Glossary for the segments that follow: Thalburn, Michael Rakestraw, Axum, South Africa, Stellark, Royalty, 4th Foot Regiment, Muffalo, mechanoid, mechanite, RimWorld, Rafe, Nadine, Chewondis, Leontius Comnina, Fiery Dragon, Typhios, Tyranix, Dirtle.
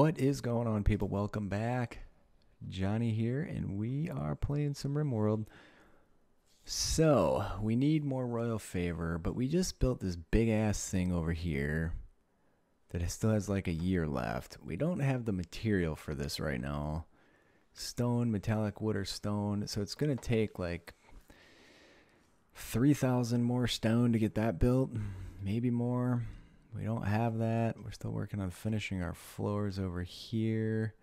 What is going on, people? Welcome back. Johnny here, and we are playing some RimWorld. So, we need more royal favor, but we just built this big-ass thing over here that still has like a year left. We don't have the material for this right now. Stone, metallic wood, or stone. So it's going to take like 3,000 more stone to get that built, maybe more. We don't have that. We're still working on finishing our floors over here.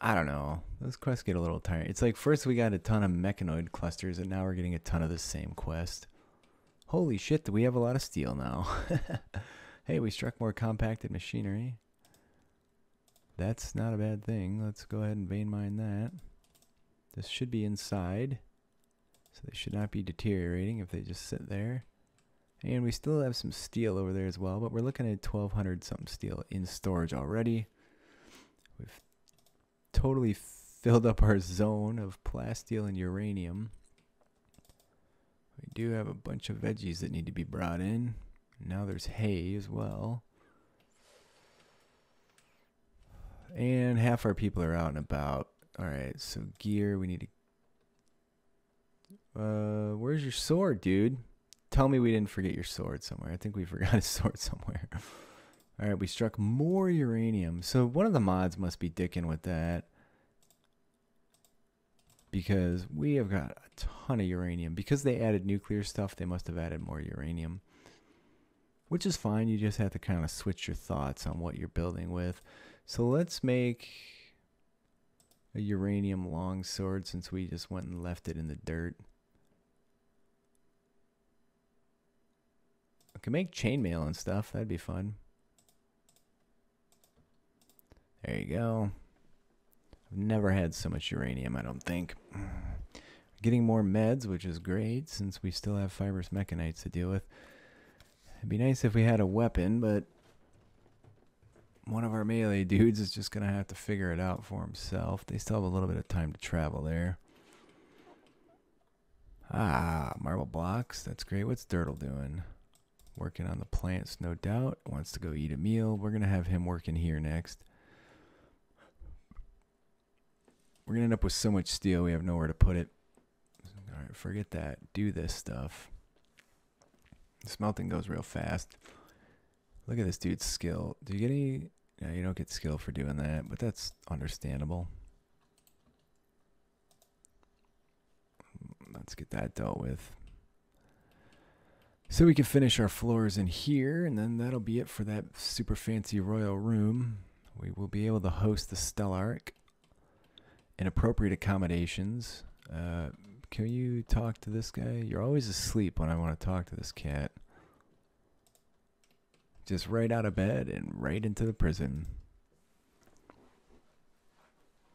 I don't know. Those quests get a little tiring. It's like first we got a ton of mechanoid clusters, and now we're getting a ton of the same quest. Holy shit, do we have a lot of steel now? Hey, we struck more compacted machinery. That's not a bad thing. Let's go ahead and vein mine that. This should be inside, so they should not be deteriorating if they just sit there. And we still have some steel over there as well, but we're looking at 1,200 something steel in storage already. We've totally filled up our zone of plasteel and uranium. We do have a bunch of veggies that need to be brought in. Now there's hay as well. And half our people are out and about. Alright, so gear, we need to... where's your sword, dude? Tell me we didn't forget your sword somewhere. I think we forgot his sword somewhere. All right, we struck more uranium. So one of the mods must be dicking with that, because we have got a ton of uranium. Because they added nuclear stuff, they must have added more uranium, which is fine. You just have to kind of switch your thoughts on what you're building with. So let's make a uranium longsword, since we just went and left it in the dirt. I can make chainmail and stuff. That'd be fun. There you go. I've never had so much uranium, I don't think. Getting more meds, which is great, since we still have fibrous mechanites to deal with. It'd be nice if we had a weapon, but one of our melee dudes is just going to have to figure it out for himself. They still have a little bit of time to travel there. Ah, marble blocks. That's great. What's Dirtle doing? Working on the plants, no doubt. Wants to go eat a meal. We're going to have him working here next. We're going to end up with so much steel we have nowhere to put it. All right, forget that. Do this stuff. The smelting goes real fast. Look at this dude's skill. Do you get any... No, you don't get skill for doing that, but that's understandable. Let's get that dealt with. So we can finish our floors in here, and then that'll be it for that super fancy royal room. We will be able to host the Stellark in appropriate accommodations. Can you talk to this guy? You're always asleep when I want to talk to this cat. Just right out of bed and right into the prison.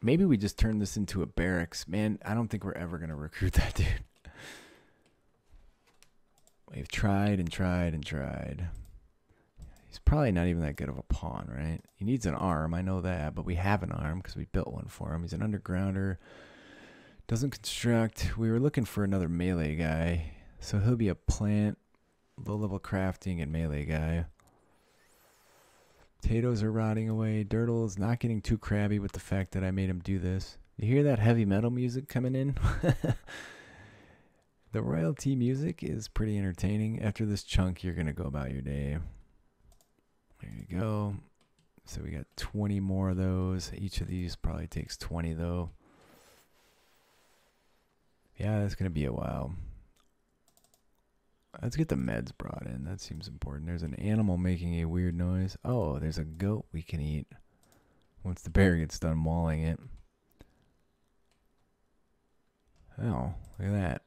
Maybe we just turn this into a barracks. Man, I don't think we're ever going to recruit that dude. We've tried and tried and tried. He's probably not even that good of a pawn, right? He needs an arm, I know that, but we have an arm because we built one for him. He's an undergrounder, doesn't construct. We were looking for another melee guy, so he'll be a plant, low-level crafting, and melee guy. Potatoes are rotting away. Dirtle's not getting too crabby with the fact that I made him do this. You hear that heavy metal music coming in? The Royalty music is pretty entertaining. After this chunk, you're going to go about your day. There you go. So we got 20 more of those. Each of these probably takes 20, though. Yeah, that's going to be a while. Let's get the meds brought in. That seems important. There's an animal making a weird noise. Oh, there's a goat we can eat once the bear gets done mauling it. Oh, look at that.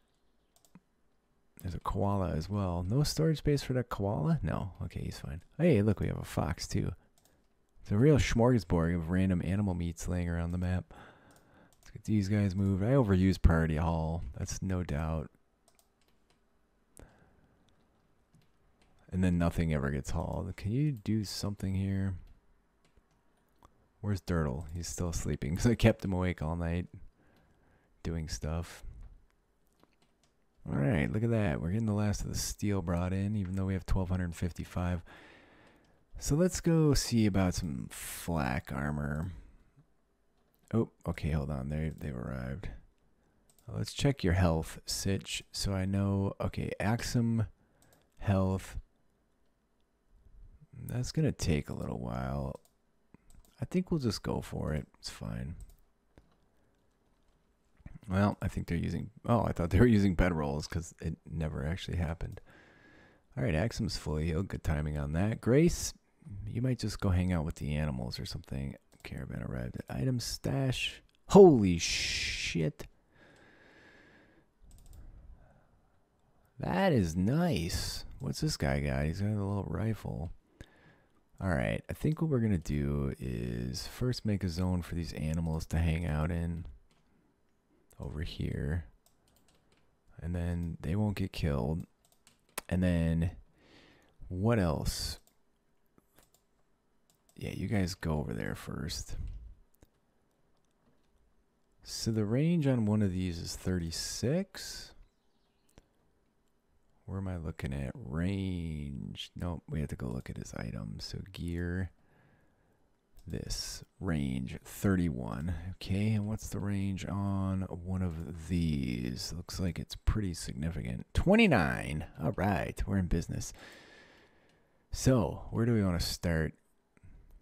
There's a koala as well. No storage space for that koala? No. Okay, he's fine. Hey, look, we have a fox, too. It's a real smorgasbord of random animal meats laying around the map. Let's get these guys moved. I overuse priority hall. That's no doubt. And then nothing ever gets hauled. Can you do something here? Where's Dirtle? He's still sleeping, so I kept him awake all night doing stuff. All right, look at that. We're getting the last of the steel brought in, even though we have 1,255. So let's go see about some flak armor. Oh, okay, hold on. They've arrived. Let's check your health, Sitch, so I know. Okay, Axum health. That's going to take a little while. I think we'll just go for it. It's fine. Well, I think they're using... Oh, I thought they were using bedrolls because it never actually happened. All right, Axum's fully healed. Good timing on that. Grace, you might just go hang out with the animals or something. Caravan arrived at item stash. Holy shit. That is nice. What's this guy got? He's got a little rifle. All right, I think what we're going to do is first make a zone for these animals to hang out in over here. And then they won't get killed. And then what else? Yeah, you guys go over there first. So the range on one of these is 36. Where am I looking at? Range. Nope, we have to go look at his items. So gear, this, range, 31. Okay, and what's the range on one of these? Looks like it's pretty significant. 29. All right, we're in business. So where do we want to start?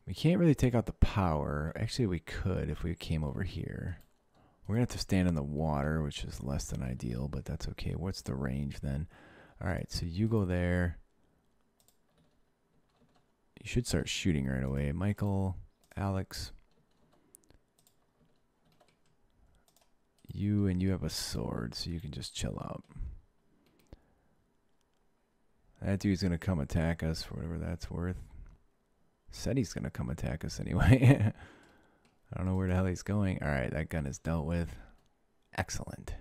We can't really take out the power. Actually, we could if we came over here. We're going to have to stand in the water, which is less than ideal, but that's okay. What's the range then? All right, so you go there. You should start shooting right away. Michael, Alex, you and you have a sword, so you can just chill out. That dude's going to come attack us for whatever that's worth. Said he's going to come attack us anyway. I don't know where the hell he's going. All right, that gun is dealt with. Excellent.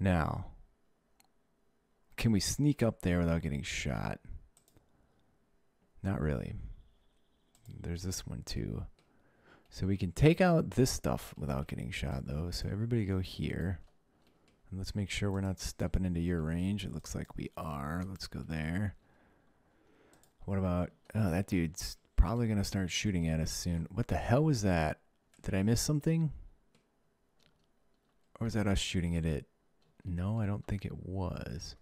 Now... can we sneak up there without getting shot? Not really. There's this one too. So we can take out this stuff without getting shot though. So everybody go here. And let's make sure we're not stepping into your range. It looks like we are. Let's go there. What about... oh, that dude's probably going to start shooting at us soon. What the hell was that? Did I miss something? Or was that us shooting at it? No, I don't think it was.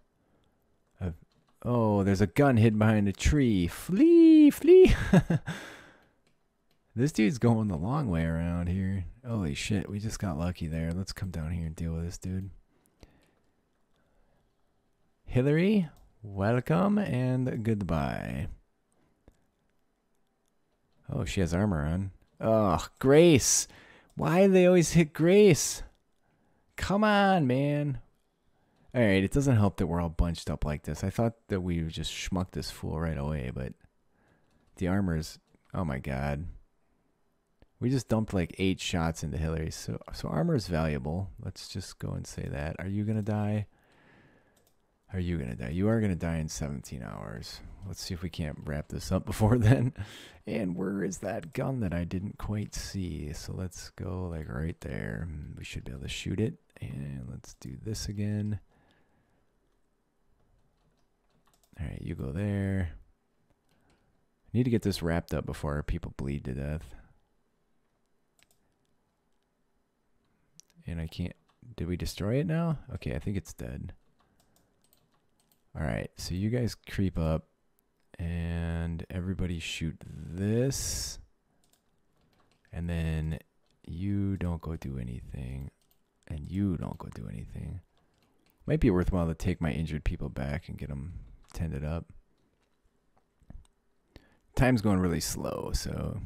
Oh, there's a gun hidden behind a tree. Flee, flee. This dude's going the long way around here. Holy shit, we just got lucky there. Let's come down here and deal with this dude. Hillary, welcome and goodbye. Oh, she has armor on. Oh, Grace. Why do they always hit Grace? Come on, man. All right, it doesn't help that we're all bunched up like this. I thought that we would just schmuck this fool right away, but the armor is... oh, my God. We just dumped like 8 shots into Hillary, so armor is valuable. Let's just go and say that. Are you going to die? Are you going to die? You are going to die in 17 hours. Let's see if we can't wrap this up before then. And where is that gun that I didn't quite see? So let's go like right there. We should be able to shoot it. And let's do this again. All right, you go there. I need to get this wrapped up before our people bleed to death. And I can't... did we destroy it now? Okay, I think it's dead. All right, so you guys creep up and everybody shoot this. And then you don't go do anything. And you don't go do anything. Might be worthwhile to take my injured people back and get them tended up. Time's going really slow, so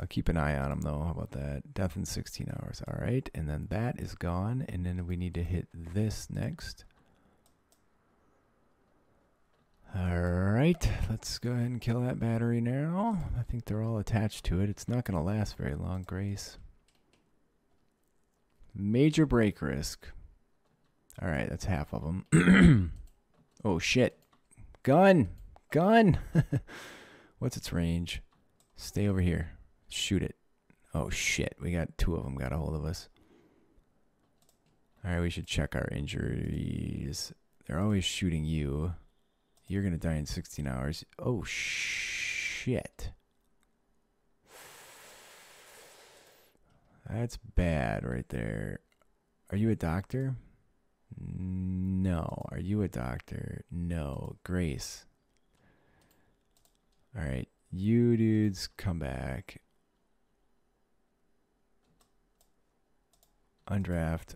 I'll keep an eye on them though. How about that? Death in 16 hours. All right, and then that is gone. And then we need to hit this next. All right, let's go ahead and kill that battery now. I think they're all attached to it. It's not going to last very long, Grace. Major break risk. All right, that's half of them. Oh, shit. Gun. Gun. What's its range? Stay over here. Shoot it. Oh, shit. We got 2 of them got a hold of us. All right, we should check our injuries. They're always shooting you. You're going to die in 16 hours. Oh, shit. That's bad right there. Are you a doctor? No. Are you a doctor? No. Grace. All right. You dudes, come back. Undraft.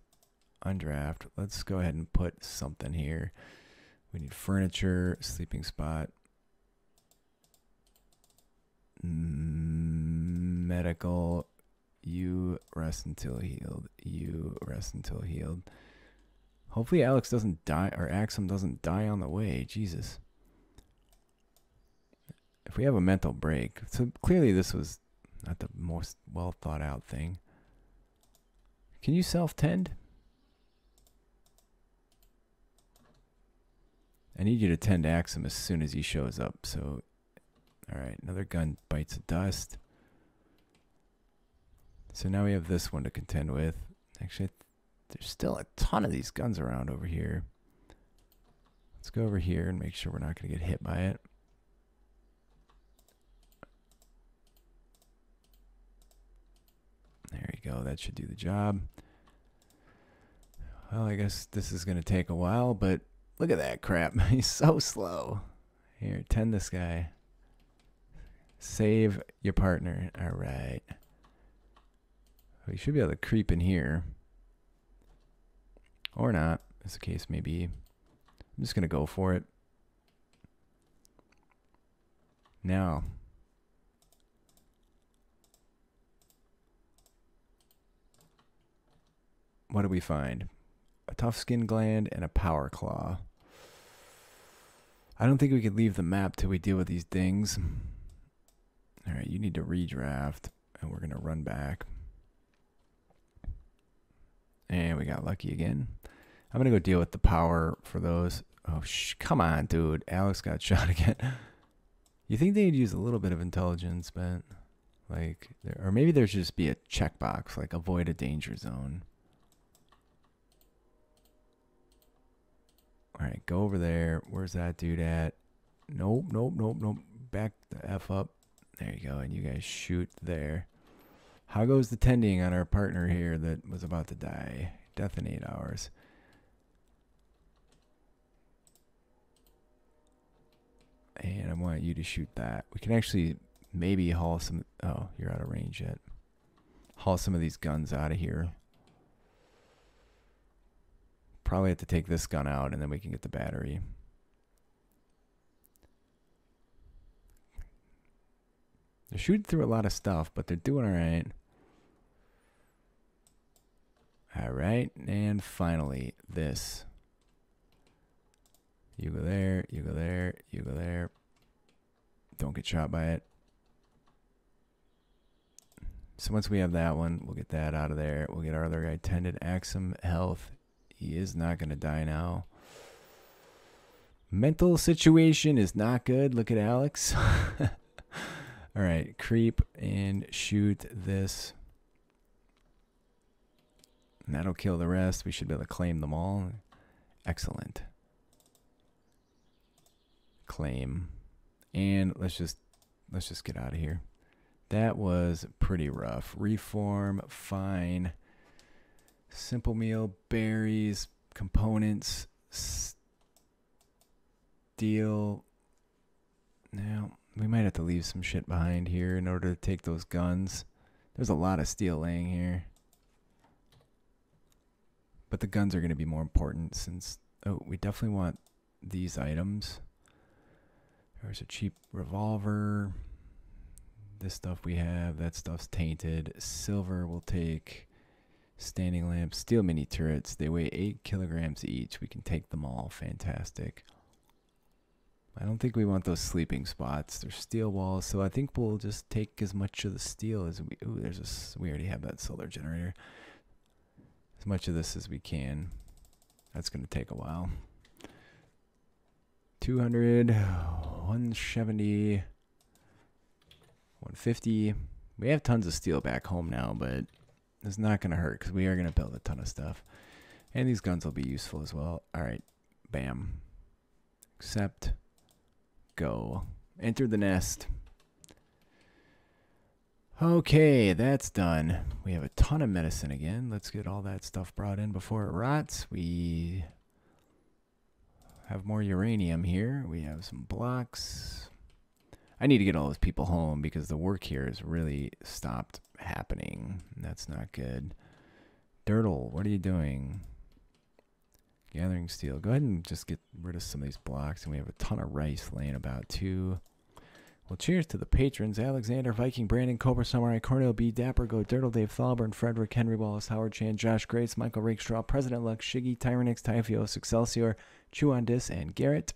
Undraft. Let's go ahead and put something here. We need furniture, sleeping spot, medical, you rest until healed, you rest until healed. Hopefully Alex doesn't die, or Axum doesn't die on the way, Jesus. If we have a mental break, so clearly this was not the most well thought out thing. Can you self-tend? I need you to tend to Axum as soon as he shows up. So, all right, another gun bites of dust. So now we have this one to contend with. Actually, there's still a ton of these guns around over here. Let's go over here and make sure we're not going to get hit by it. There you go. That should do the job. Well, I guess this is going to take a while, but... Look at that crap. He's so slow. Here, tend this guy. Save your partner. All right. We should be able to creep in here. Or not, as the case may be. I'm just going to go for it. Now. What do we find? A tough skin gland and a power claw. I don't think we could leave the map till we deal with these things. All right, you need to redraft, and we're gonna run back. And we got lucky again. I'm gonna go deal with the power for those. Oh, come on, dude. Alex got shot again. You think they'd use a little bit of intelligence, but like, or maybe there should just be a checkbox, like avoid a danger zone. All right, go over there. Where's that dude at? Nope, nope, nope, nope. Back the F up. There you go, and you guys shoot there. How goes the tending on our partner here that was about to die? Death in 8 hours. And I want you to shoot that. We can actually maybe haul some... Oh, you're out of range yet. Haul some of these guns out of here. Probably have to take this gun out, and then we can get the battery. They're shooting through a lot of stuff, but they're doing all right. All right, and finally, this. You go there, you go there, you go there. Don't get shot by it. So once we have that one, we'll get that out of there. We'll get our other guy tended. Axum health. He is not going to die now. Mental situation is not good. Look at Alex. All right. Creep and shoot this. And that'll kill the rest. We should be able to claim them all. Excellent. Claim. And let's just get out of here. That was pretty rough. Reform. Fine. Simple meal, berries, components, steel. Now, we might have to leave some shit behind here in order to take those guns. There's a lot of steel laying here. But the guns are going to be more important since... Oh, we definitely want these items. There's a cheap revolver. This stuff we have. That stuff's tainted. Silver we'll take... Standing lamps, steel mini turrets. They weigh 8 kilograms each. We can take them all. Fantastic. I don't think we want those sleeping spots. They're steel walls, so I think we'll just take as much of the steel as we... Ooh, we already have that solar generator. As much of this as we can. That's going to take a while. 200, 170, 150. We have tons of steel back home now, but... It's not going to hurt because we are going to build a ton of stuff. And these guns will be useful as well. All right. Bam. Accept. go. Enter the nest. Okay, that's done. We have a ton of medicine again. Let's get all that stuff brought in before it rots. We have more uranium here. We have some blocks. I need to get all those people home because the work here has really stopped happening. That's not good. Dirtle, what are you doing? Gathering steel. Go ahead and just get rid of some of these blocks. And we have a ton of rice laying about too. Well, cheers to the patrons. Alexander, Viking, Brandon, Cobra, Samurai, Cornel, B, Dapper, Go, Dirtle, Dave, Thalburn, Frederick, Henry, Wallace, Howard, Chan, Josh, Grace, Michael, Rakestraw, President Luck, Shiggy, Tyranix, Typhios, Excelsior, Chewondis, and Garrett.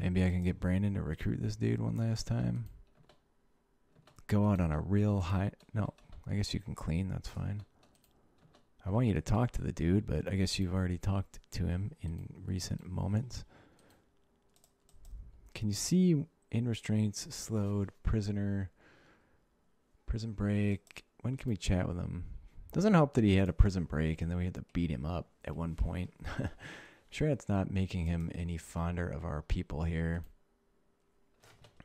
Maybe I can get Brandon to recruit this dude one last time. Go out on a real high... No, I guess you can clean. That's fine. I want you to talk to the dude, but I guess you've already talked to him in recent moments. Can you see... In restraints, slowed, prisoner, prison break. When can we chat with him? Doesn't help that he had a prison break and then we had to beat him up at one point. I'm sure that's not making him any fonder of our people here.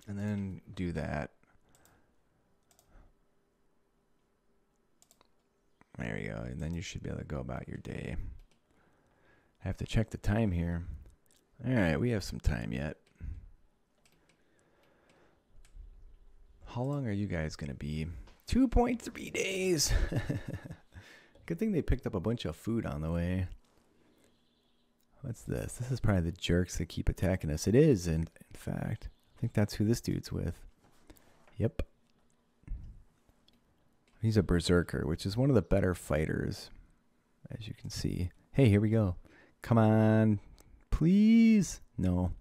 And then do that. There we go. And then you should be able to go about your day. I have to check the time here. All right, we have some time yet. How long are you guys going to be? 2.3 days. Good thing they picked up a bunch of food on the way. What's this? This is probably the jerks that keep attacking us. It is, and in fact. I think that's who this dude's with. Yep. He's a berserker, which is one of the better fighters, as you can see. Hey, here we go. Come on. Please. No.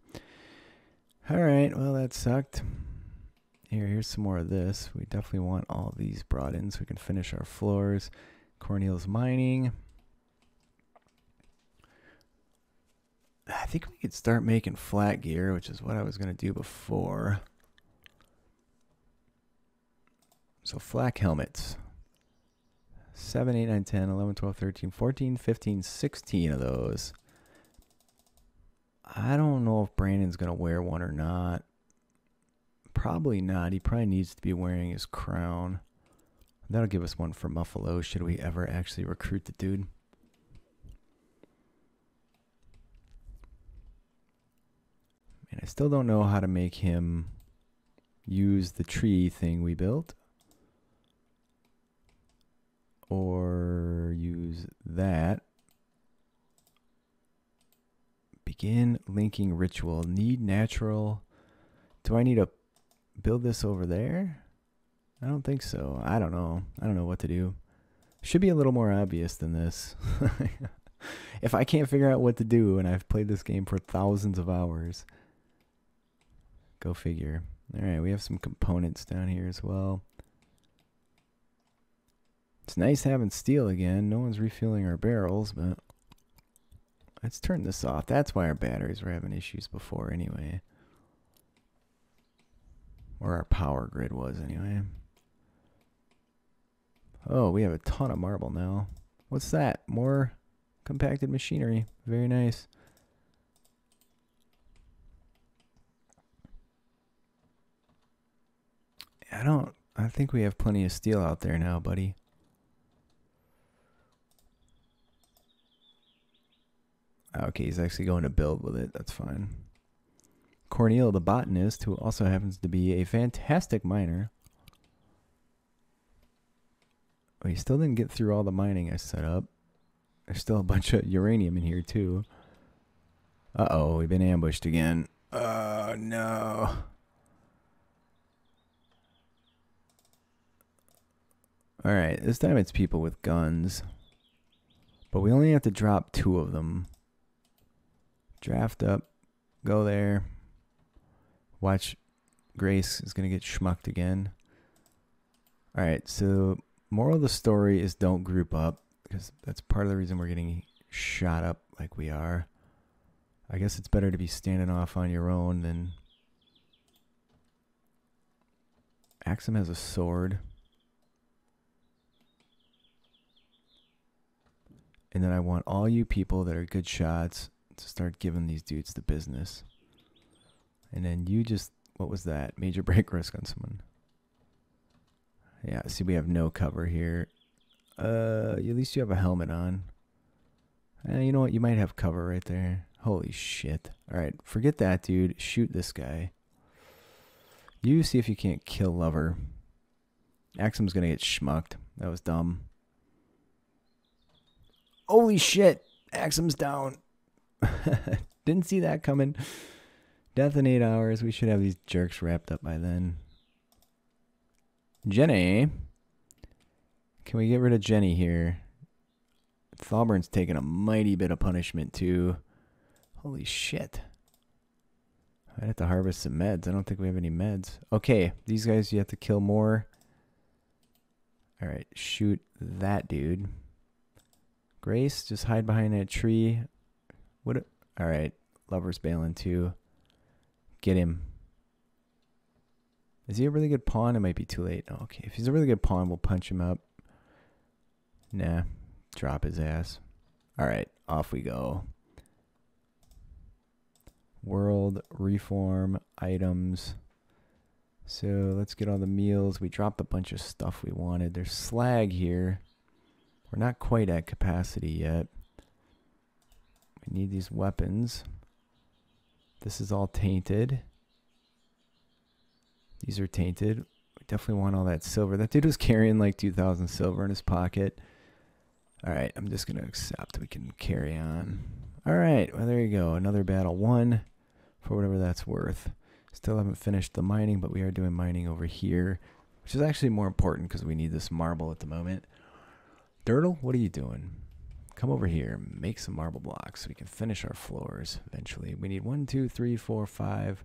All right. Well, that sucked. Here's some more of this. We definitely want all these brought in so we can finish our floors. Cornel's mining. I think we could start making flat gear, which is what I was going to do before. So flak helmets. 7, 8, 9, 10, 11, 12, 13, 14, 15, 16 of those. I don't know if Brandon's going to wear one or not. Probably not. He probably needs to be wearing his crown. That'll give us one for Muffalo, should we ever actually recruit the dude. And I still don't know how to make him use the tree thing we built. Or use that. Begin linking ritual. Need natural. Do I need a build this over there? I don't think so. I don't know. I don't know what to do. Should be a little more obvious than this. If I can't figure out what to do, and I've played this game for thousands of hours, go figure. All right, we have some components down here as well. It's nice having steel again. No one's refueling our barrels, but let's turn this off. That's why our batteries were having issues before anyway. Or our power grid was, anyway. Oh, we have a ton of marble now. What's that? More compacted machinery. Very nice. I think we have plenty of steel out there now, buddy. Okay, he's actually going to build with it. That's fine. Cornel, the botanist, who also happens to be a fantastic miner. We still didn't get through all the mining I set up. There's still a bunch of uranium in here, too. Uh-oh, we've been ambushed again. Oh, no. All right, this time it's people with guns. But we only have to drop 2 of them. Draft up. Go there. Watch, Grace is going to get schmucked again. All right, so moral of the story is don't group up, because that's part of the reason we're getting shot up like we are. I guess it's better to be standing off on your own than... Axum has a sword. And then I want all you people that are good shots to start giving these dudes the business. And then you just, what was that? Major break risk on someone. Yeah, see, we have no cover here. At least you have a helmet on. You know what? You might have cover right there. Holy shit. All right, forget that, dude. Shoot this guy. You see if you can't kill Lover. Axum's going to get schmucked. That was dumb. Holy shit. Axum's down. Didn't see that coming. Death in 8 hours. We should have these jerks wrapped up by then. Jenny. Can we get rid of Jenny here? Thawburn's taking a mighty bit of punishment too. Holy shit. I'd have to harvest some meds. I don't think we have any meds. Okay, these guys you have to kill more. Alright, shoot that dude. Grace, just hide behind that tree. What? Alright, Lover's bailing too. Get him. Is he a really good pawn? It might be too late. Oh, okay, if he's a really good pawn, we'll punch him up. Nah, drop his ass. Alright, off we go. World, reform, items. So let's get all the meals. We dropped a bunch of stuff we wanted. There's slag here. We're not quite at capacity yet. We need these weapons. This is all tainted. These are tainted. We definitely want all that silver. That dude was carrying like 2,000 silver in his pocket. All right, I'm just gonna accept. We can carry on. All right, well, there you go. Another battle won. For whatever that's worth. Still haven't finished the mining, but we are doing mining over here, which is actually more important because we need this marble at the moment. Dirtle, what are you doing? Come over here, make some marble blocks so we can finish our floors eventually. We need 1, 2, 3, 4, 5,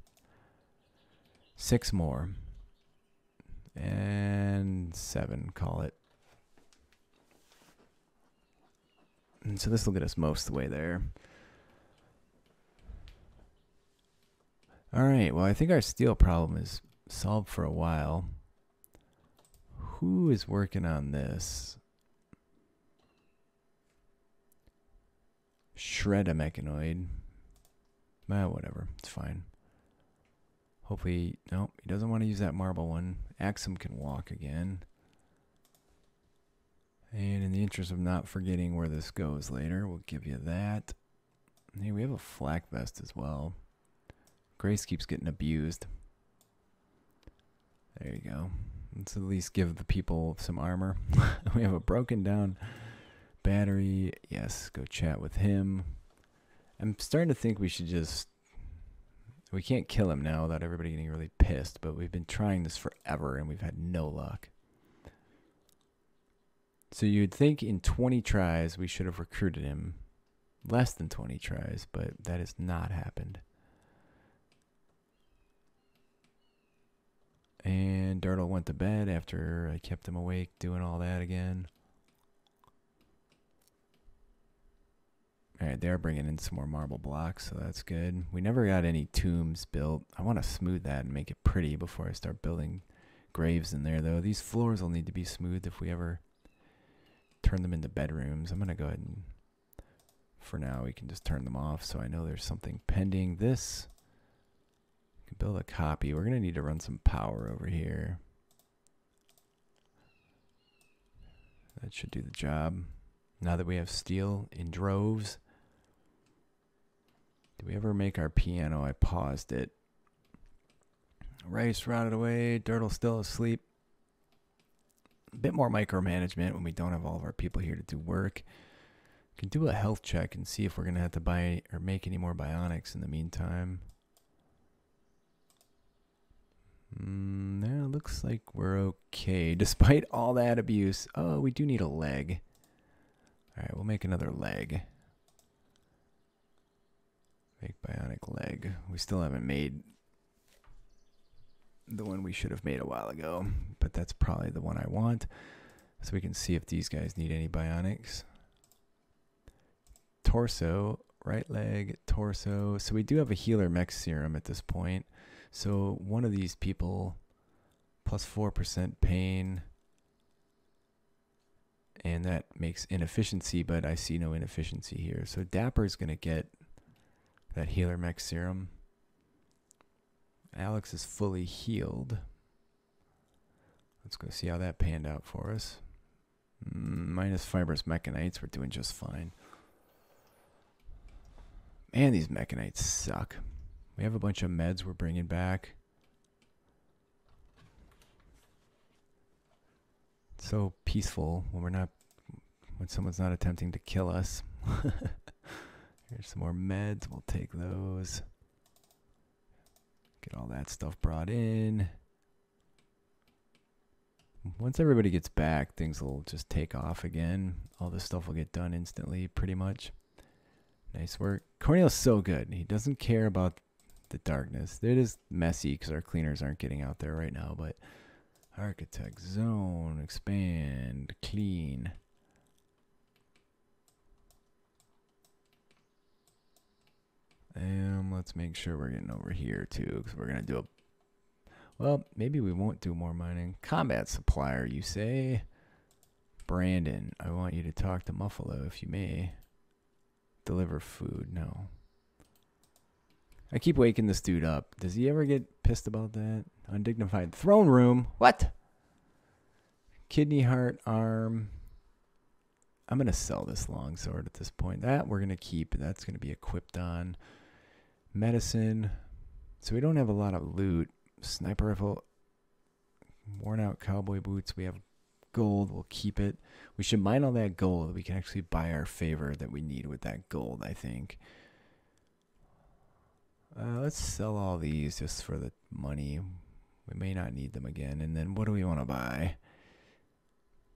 6 more. And 7, call it. And so this will get us most of the way there. All right, well, I think our steel problem is solved for a while. Who is working on this? Shred a mechanoid. Well, whatever, it's fine. Hopefully, nope, he doesn't want to use that marble one. Axum can walk again. And in the interest of not forgetting where this goes later, we'll give you that. Hey, we have a flak vest as well. Grace keeps getting abused. There you go. Let's at least give the people some armor. We have a broken down battery. Yes, go chat with him. I'm starting to think we should just... We can't kill him now without everybody getting really pissed, but we've been trying this forever and we've had no luck. So you'd think in 20 tries we should have recruited him. Less than 20 tries, but that has not happened. And Dirtle went to bed after I kept him awake doing all that again. All right, they're bringing in some more marble blocks, so that's good. We never got any tombs built. I want to smooth that and make it pretty before I start building graves in there, though. These floors will need to be smoothed if we ever turn them into bedrooms. I'm going to go ahead and, for now, we can just turn them off so I know there's something pending. This... build a copy. We're going to need to run some power over here. That should do the job. Now that we have steel in droves. Did we ever make our piano? I paused it. Rice routed away. Dirtle still asleep. A bit more micromanagement when we don't have all of our people here to do work. We can do a health check and see if we're going to have to buy or make any more bionics in the meantime. Now it looks like we're okay despite all that abuse. Oh, we do need a leg. All right, we'll make another leg. Make bionic leg. We still haven't made the one we should have made a while ago, but that's probably the one I want. So we can see if these guys need any bionics. Torso, right leg, torso. So we do have a healer mech serum at this point. So one of these people, plus 4% pain, and that makes inefficiency, but I see no inefficiency here. So Dapper's going to get that healer mech serum. Alex is fully healed. Let's go see how that panned out for us. Minus fibrous mechanites, we're doing just fine. Man, these mechanites suck. We have a bunch of meds we're bringing back. It's so peaceful when we're not, when someone's not attempting to kill us. Here's some more meds. We'll take those. Get all that stuff brought in. Once everybody gets back, things will just take off again. All this stuff will get done instantly, pretty much. Nice work. Cornel's so good. He doesn't care about the darkness. It is messy because our cleaners aren't getting out there right now, but architect zone, expand, clean. And let's make sure we're getting over here too, because we're going to do a... Well, maybe we won't do more mining. Combat supplier, you say? Brandon, I want you to talk to Muffalo, if you may. Deliver food, no. I keep waking this dude up. Does he ever get pissed about that? Undignified throne room? What? Kidney, heart, arm. I'm going to sell this longsword at this point. That we're going to keep. That's going to be equipped on. Medicine. So we don't have a lot of loot. Sniper rifle, worn out cowboy boots. We have gold. We'll keep it. We should mine all that gold. We can actually buy our favor that we need with that gold, I think. Let's sell all these just for the money. We may not need them again. And then what do we want to buy?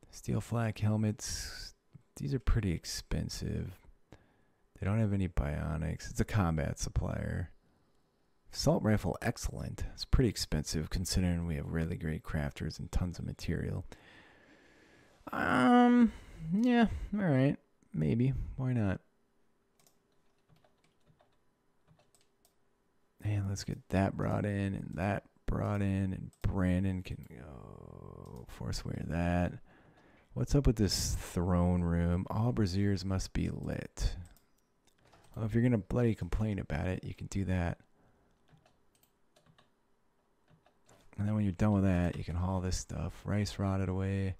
Steel flak helmets. These are pretty expensive. They don't have any bionics. It's a combat supplier. Assault rifle, excellent. It's pretty expensive considering we have really great crafters and tons of material. Yeah, all right. Maybe. Why not? And let's get that brought in and that brought in. And Brandon can go force wear that. What's up with this throne room? All braziers must be lit. Well, if you're going to bloody complain about it, you can do that. And then when you're done with that, you can haul this stuff. Rice rotted away.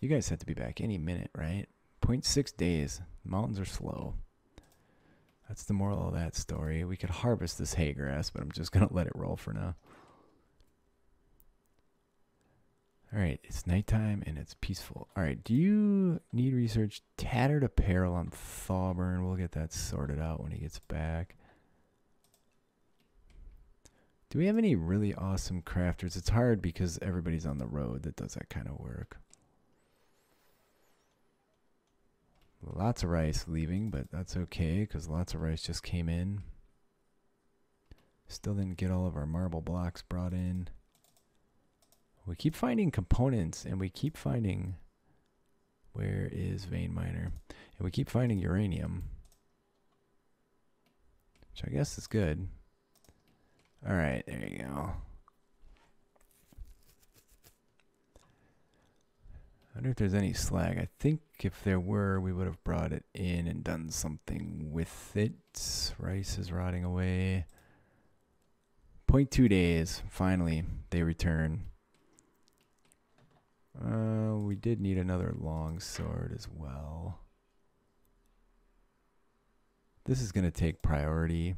You guys have to be back any minute, right? 0.6 days. Mountains are slow. That's the moral of that story. We could harvest this hay grass, but I'm just going to let it roll for now. All right, it's nighttime and it's peaceful. All right, do you need research? Tattered apparel on Thawburn. We'll get that sorted out when he gets back. Do we have any really awesome crafters? It's hard because everybody's on the road that does that kind of work. Lots of rice leaving, but that's okay because lots of rice just came in. Still didn't get all of our marble blocks brought in. We keep finding components and we keep finding... Where is Vein Miner? And we keep finding uranium. Which I guess is good. All right, there you go. I wonder if there's any slag. I think if there were, we would have brought it in and done something with it. Rice is rotting away. 0.2 days. Finally, they return. We did need another long sword as well. This is going to take priority.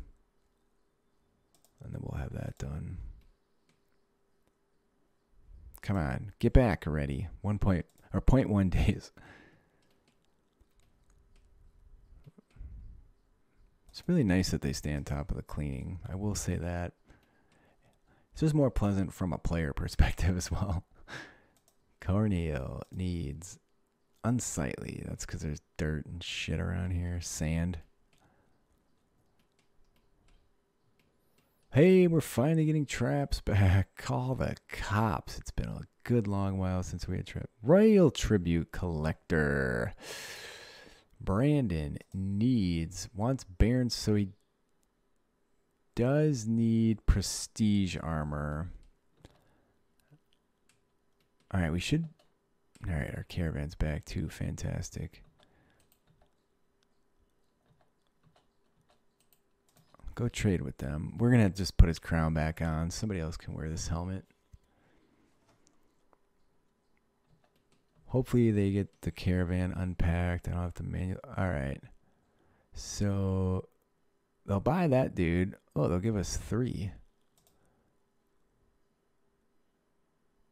And then we'll have that done. Come on, get back already. 1.1 days. It's really nice that they stay on top of the cleaning. I will say that. It's just more pleasant from a player perspective as well. Corneo needs unsightly. That's because there's dirt and shit around here. Sand. Hey, we're finally getting traps back. Call the cops. It's been a good long while since we had trap. Royal Tribute Collector. Brandon wants Baron, so he does need prestige armor. All right, we should... All right, our caravan's back too. Fantastic. Go trade with them. We're going to just put his crown back on. Somebody else can wear this helmet. Hopefully they get the caravan unpacked. I don't have to manual. All right. So they'll buy that dude. Oh, they'll give us 3.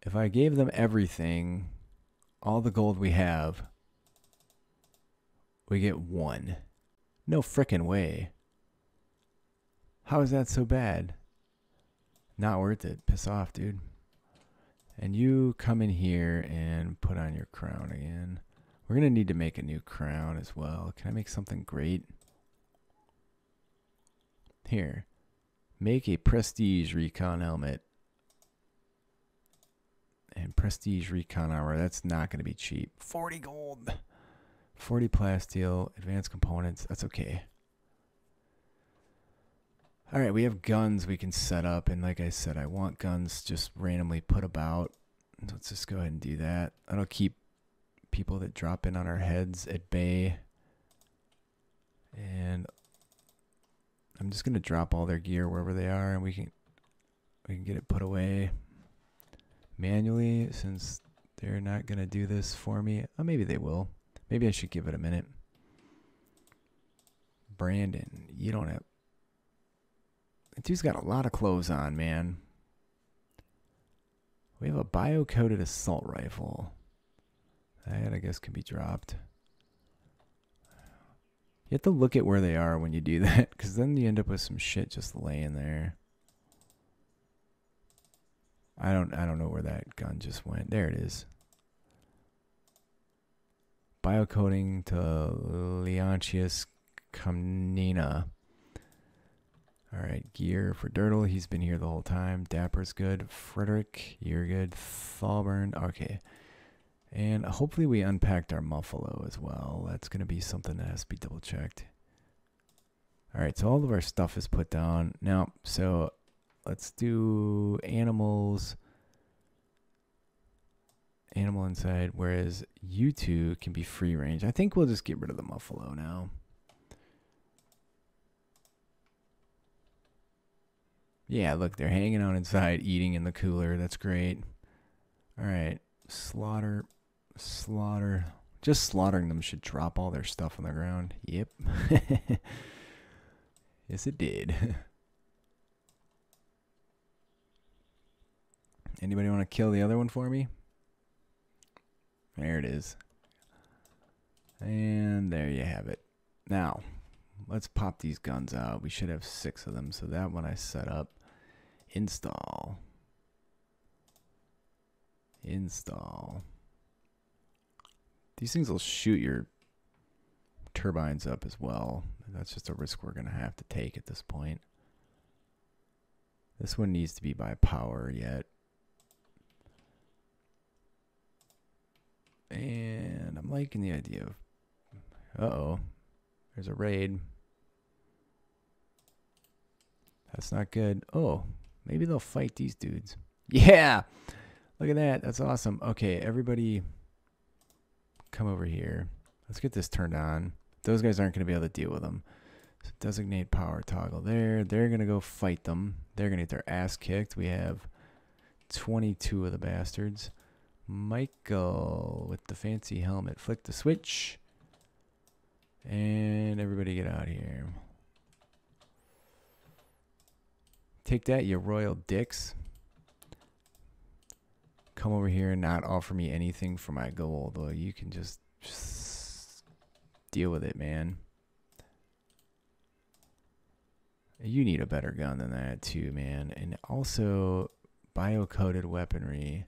If I gave them everything, all the gold we have, we get 1. No frickin' way. How is that so bad? Not worth it. Piss off, dude. And you come in here and put on your crown again. We're going to need to make a new crown as well. Can I make something great? Here. Make a prestige recon helmet. And prestige recon armor. That's not going to be cheap. 40 gold. 40 plasteel. Advanced components. That's okay. All right, we have guns we can set up, and like I said, I want guns just randomly put about. Let's just go ahead and do that. That'll keep people that drop in on our heads at bay. And I'm just gonna drop all their gear wherever they are, and we can get it put away manually since they're not gonna do this for me. Oh, maybe they will. Maybe I should give it a minute. Brandon, you don't have. That dude's got a lot of clothes on, man. We have a bio-coated assault rifle. That, I guess, can be dropped. You have to look at where they are when you do that, because then you end up with some shit just laying there. I don't know where that gun just went. There it is. Bio-coating to Leontius Comnina. Alright, gear for Dirtle. He's been here the whole time. Dapper's good. Frederick, you're good. Thalburn, okay. And hopefully we unpacked our Muffalo as well. That's going to be something that has to be double-checked. Alright, so all of our stuff is put down. Now, so let's do animals. Animal inside, whereas you two can be free-range. I think we'll just get rid of the Muffalo now. Yeah, look, they're hanging out inside, eating in the cooler. That's great. All right, slaughter, slaughter. Just slaughtering them should drop all their stuff on the ground. Yep. Yes, it did. Anybody want to kill the other one for me? There it is. And there you have it. Now, let's pop these guns out. We should have 6 of them, so that one I set up. Install. Install. These things will shoot your turbines up as well. That's just a risk we're going to have to take at this point. This one needs to be by power yet. And I'm liking the idea of... Uh-oh. There's a raid. That's not good. Oh, maybe they'll fight these dudes. Yeah! Look at that. That's awesome. Okay, everybody come over here. Let's get this turned on. Those guys aren't going to be able to deal with them. So designate power toggle there. They're going to go fight them. They're going to get their ass kicked. We have 22 of the bastards. Michael with the fancy helmet. Flick the switch. And everybody get out of here. Take that, you royal dicks. Come over here and not offer me anything for my gold. Though you can just deal with it, man. You need a better gun than that too, man. And also bio-coated weaponry.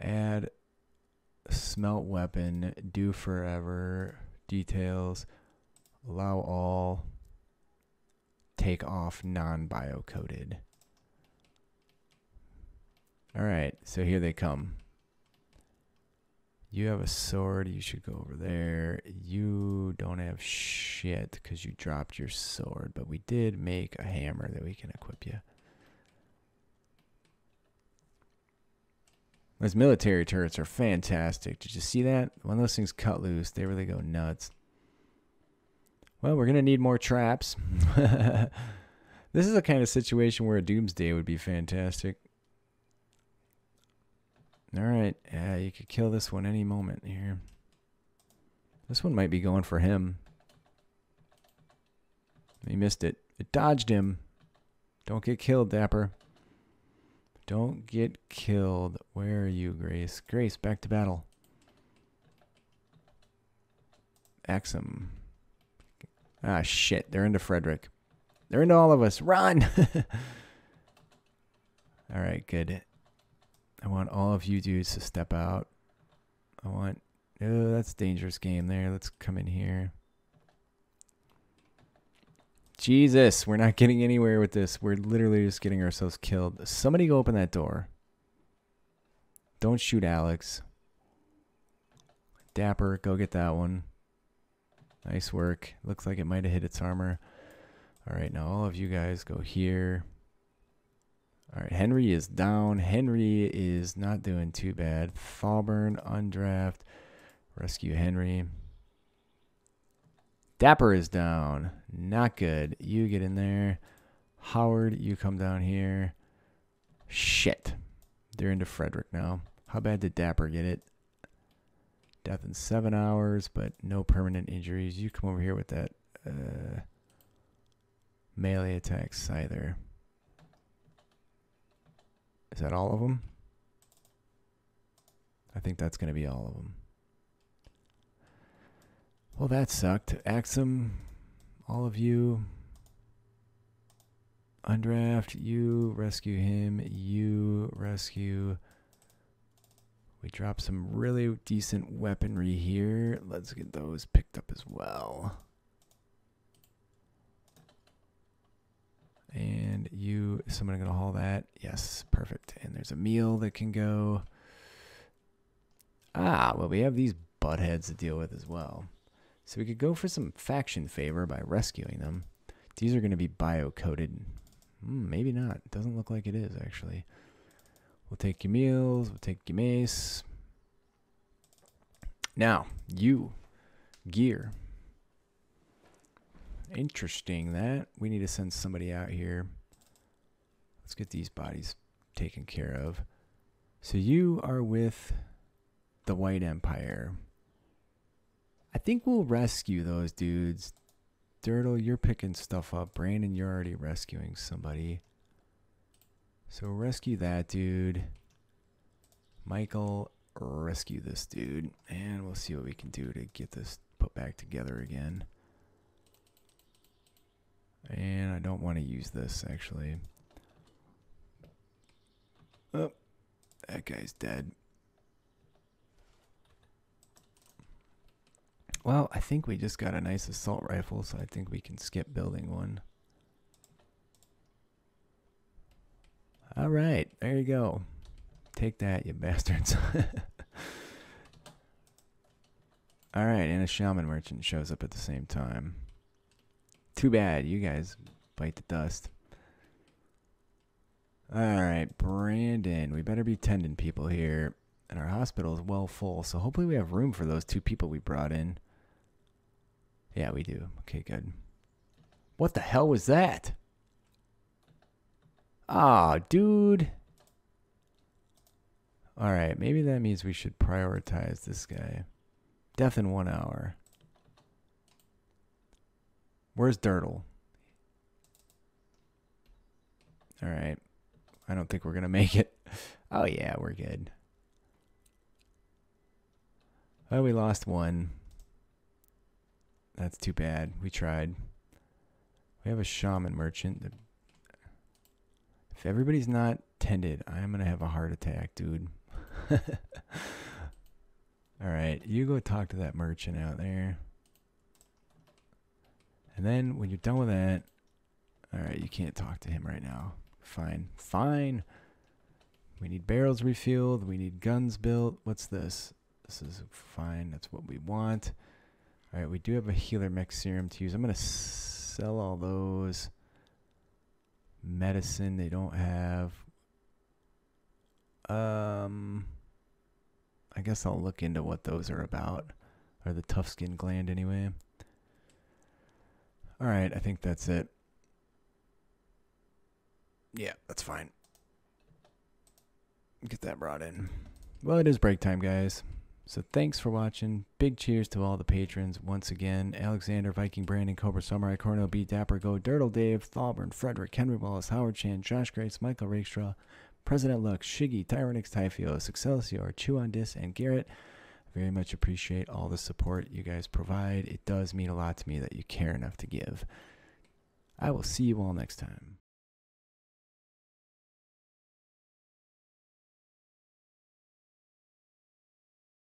Add smelt weapon, do forever. Details, allow all, take off non-bio-coded. All right, so here they come. You have a sword, you should go over there. You don't have shit because you dropped your sword, but we did make a hammer that we can equip you. Those military turrets are fantastic. Did you see that? When those things cut loose, they really go nuts. Well, we're going to need more traps. This is a kind of situation where a doomsday would be fantastic. Alright, you could kill this one any moment here. This one might be going for him. He missed it. It dodged him. Don't get killed, Dapper. Don't get killed. Where are you, Grace? Grace, back to battle. Axe him. Ah, shit. They're into Frederick. They're into all of us. Run! Alright, good. I want all of you dudes to step out. I want... Oh, that's a dangerous game there. Let's come in here. Jesus, we're not getting anywhere with this. We're literally just getting ourselves killed. Somebody go open that door. Don't shoot Alex. Dapper, go get that one. Nice work. Looks like it might have hit its armor. All right, now all of you guys go here. All right, Henry is down. Henry is not doing too bad. Thalburn, undraft. Rescue Henry. Dapper is down. Not good. You get in there. Howard, you come down here. Shit. They're into Frederick now. How bad did Dapper get it? Death in 7 hours, but no permanent injuries. You come over here with that melee attack Scyther. Is that all of them? I think that's going to be all of them. Well, that sucked. Axum, all of you. Undraft, you rescue him, you rescue. We dropped some really decent weaponry here. Let's get those picked up as well. And you, someone gonna haul that? Yes, perfect. And there's a meal that can go. Ah, well, we have these buttheads to deal with as well. So we could go for some faction favor by rescuing them. These are going to be bio-coded. Maybe not. Doesn't look like it is, actually. We'll take your meals. We'll take your mace. Now, you. Gear. Interesting that. We need to send somebody out here. Let's get these bodies taken care of. So you are with the White Empire. I think we'll rescue those dudes. Dirtle, you're picking stuff up. Brandon, you're already rescuing somebody. So rescue that dude. Michael, rescue this dude. And we'll see what we can do to get this put back together again. And I don't want to use this, actually. Oh, that guy's dead. Well, I think we just got a nice assault rifle, so I think we can skip building one. All right, there you go. Take that, you bastards. All right, and a shaman merchant shows up at the same time. Too bad, you guys bite the dust. All right, Brandon, we better be tending people here. And our hospital is well full, so hopefully we have room for those two people we brought in. Yeah, we do. Okay, good. What the hell was that? Ah, dude. All right, maybe that means we should prioritize this guy. Death in 1 hour. Where's Dirtle? All right. I don't think we're going to make it. Oh, yeah, we're good. Oh, we lost one. That's too bad. We tried. We have a shaman merchant. If everybody's not tended, I'm going to have a heart attack, dude. All right. You go talk to that merchant out there. And then when you're done with that, all right, you can't talk to him right now. Fine. Fine. We need barrels refueled. We need guns built. What's this? This is fine. That's what we want. All right, we do have a healer mech serum to use. I'm going to sell all those. Medicine they don't have. I guess I'll look into what those are about. Or the tough skin gland anyway. All right, I think that's it. Yeah, that's fine. Get that brought in. Well, it is break time, guys. So thanks for watching. Big cheers to all the patrons once again. Alexander, Viking, Brandon, Cobra, Samurai, Cornell, B, Dapper, Go, Dirtle, Dave, Thalburn, Frederick, Henry Wallace, Howard Chan, Josh Grace, Michael Rakestraw, President Lux, Shiggy, Tyronix, Typhios, Excelsior, Chew on Dis, and Garrett. I very much appreciate all the support you guys provide. It does mean a lot to me that you care enough to give. I will see you all next time.